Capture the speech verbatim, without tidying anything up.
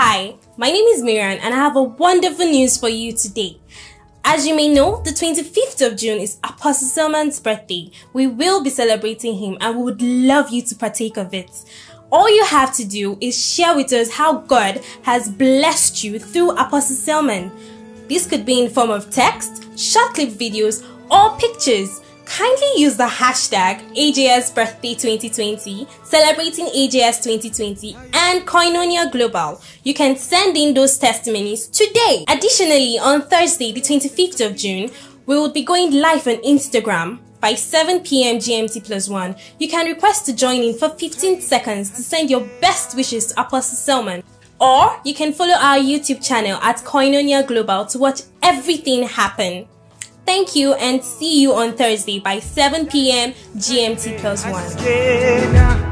Hi, my name is Miriam and I have a wonderful news for you today. As you may know, the twenty-fifth of June is Apostle Selman's birthday. We will be celebrating him and we would love you to partake of it. All you have to do is share with us how God has blessed you through Apostle Selman. This could be in form of text, short clip videos or pictures. Kindly use the hashtag A J S Birthday twenty twenty, celebrating A J S twenty twenty and Koinonia Global. You can send in those testimonies today. Additionally, on Thursday, the twenty-fifth of June, we will be going live on Instagram by seven p m G M T plus one. You can request to join in for fifteen seconds to send your best wishes to Apostle Selman. Or you can follow our YouTube channel at Koinonia Global to watch everything happen. Thank you and see you on Thursday by seven p m G M T plus one.